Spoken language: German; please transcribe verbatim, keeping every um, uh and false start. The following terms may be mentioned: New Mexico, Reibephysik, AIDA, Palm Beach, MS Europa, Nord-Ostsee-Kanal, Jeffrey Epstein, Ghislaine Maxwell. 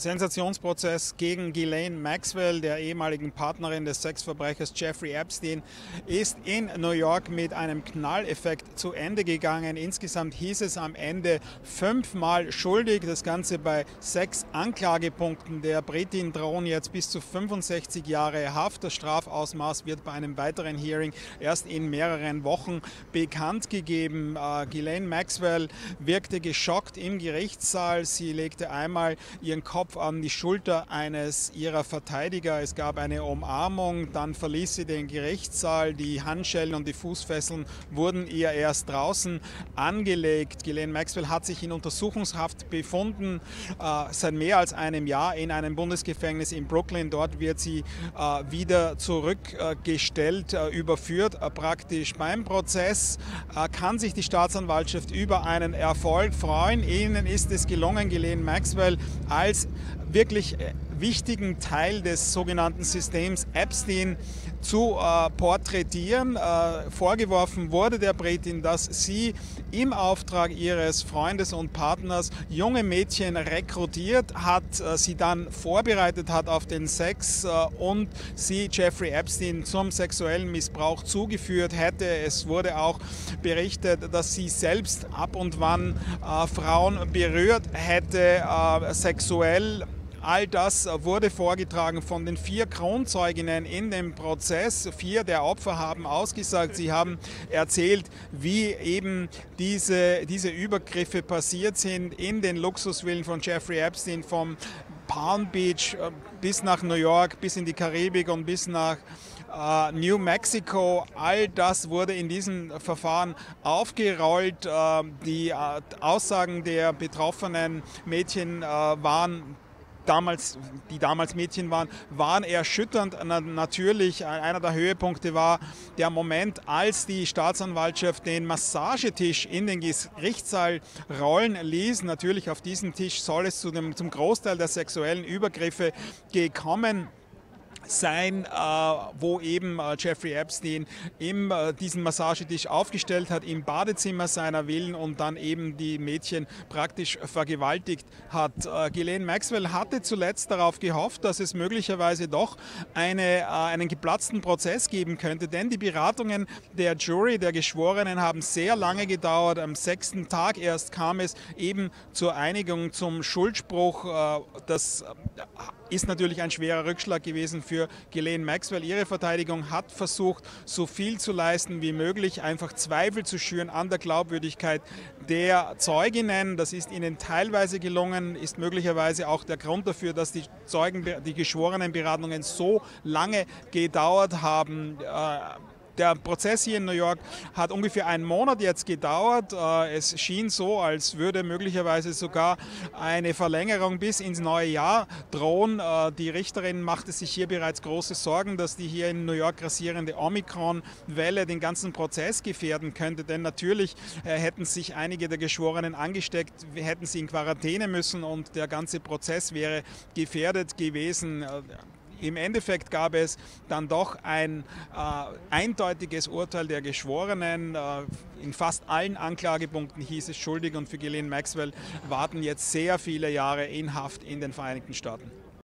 Sensationsprozess gegen Ghislaine Maxwell, der ehemaligen Partnerin des Sexverbrechers Jeffrey Epstein, ist in New York mit einem Knalleffekt zu Ende gegangen. Insgesamt hieß es am Ende fünfmal schuldig. Das Ganze bei sechs Anklagepunkten. Der Britin drohen jetzt bis zu fünfundsechzig Jahre Haft. Das Strafausmaß wird bei einem weiteren Hearing erst in mehreren Wochen bekannt gegeben. Äh, Ghislaine Maxwell wirkte geschockt im Gerichtssaal. Sie legte einmal ihren Kopf an die Schulter eines ihrer Verteidiger. Es gab eine Umarmung, dann verließ sie den Gerichtssaal. Die Handschellen und die Fußfesseln wurden ihr erst draußen angelegt. Ghislaine Maxwell hat sich in Untersuchungshaft befunden, äh, seit mehr als einem Jahr in einem Bundesgefängnis in Brooklyn. Dort wird sie äh, wieder zurückgestellt, äh, überführt äh, praktisch. Beim Prozess äh, kann sich die Staatsanwaltschaft über einen Erfolg freuen. Ihnen ist es gelungen, Ghislaine Maxwell als wirklich wichtigen Teil des sogenannten Systems Epstein zu äh, porträtieren. Äh, vorgeworfen wurde der Britin, dass sie im Auftrag ihres Freundes und Partners junge Mädchen rekrutiert hat, äh, sie dann vorbereitet hat auf den Sex äh, und sie Jeffrey Epstein zum sexuellen Missbrauch zugeführt hätte. Es wurde auch berichtet, dass sie selbst ab und wann äh, Frauen berührt hätte, äh, sexuell. All das wurde vorgetragen von den vier Kronzeuginnen in dem Prozess. Vier der Opfer haben ausgesagt. Sie haben erzählt, wie eben diese, diese Übergriffe passiert sind in den Luxusvillen von Jeffrey Epstein, vom Palm Beach bis nach New York, bis in die Karibik und bis nach äh, New Mexico. All das wurde in diesem Verfahren aufgerollt. Äh, die äh, Aussagen der betroffenen Mädchen äh, waren Damals, die damals Mädchen waren, waren erschütternd. Natürlich, einer der Höhepunkte war der Moment, als die Staatsanwaltschaft den Massagetisch in den Gerichtssaal rollen ließ. Natürlich, auf diesem Tisch soll es zu dem, zum Großteil der sexuellen Übergriffe gekommen sein, äh, wo eben äh, Jeffrey Epstein im, äh, diesen Massagetisch aufgestellt hat, im Badezimmer seiner Villen und dann eben die Mädchen praktisch vergewaltigt hat. Äh, Ghislaine Maxwell hatte zuletzt darauf gehofft, dass es möglicherweise doch eine, äh, einen geplatzten Prozess geben könnte, denn die Beratungen der Jury, der Geschworenen, haben sehr lange gedauert. Am sechsten Tag erst kam es eben zur Einigung, zum Schuldspruch. Äh, das ist natürlich ein schwerer Rückschlag gewesen für Für Ghislaine Maxwell. Ihre Verteidigung hat versucht, so viel zu leisten wie möglich, einfach Zweifel zu schüren an der Glaubwürdigkeit der Zeuginnen. Das ist ihnen teilweise gelungen, ist möglicherweise auch der Grund dafür, dass die Zeugen, die Geschworenenberatungen so lange gedauert haben. Der Prozess hier in New York hat ungefähr einen Monat jetzt gedauert. Es schien so, als würde möglicherweise sogar eine Verlängerung bis ins neue Jahr drohen. Die Richterin machte sich hier bereits große Sorgen, dass die hier in New York grassierende Omikron-Welle den ganzen Prozess gefährden könnte. Denn natürlich hätten sich einige der Geschworenen angesteckt, hätten sie in Quarantäne müssen und der ganze Prozess wäre gefährdet gewesen. Im Endeffekt gab es dann doch ein äh, eindeutiges Urteil der Geschworenen. Äh, in fast allen Anklagepunkten hieß es schuldig und für Ghislaine Maxwell warten jetzt sehr viele Jahre in Haft in den Vereinigten Staaten.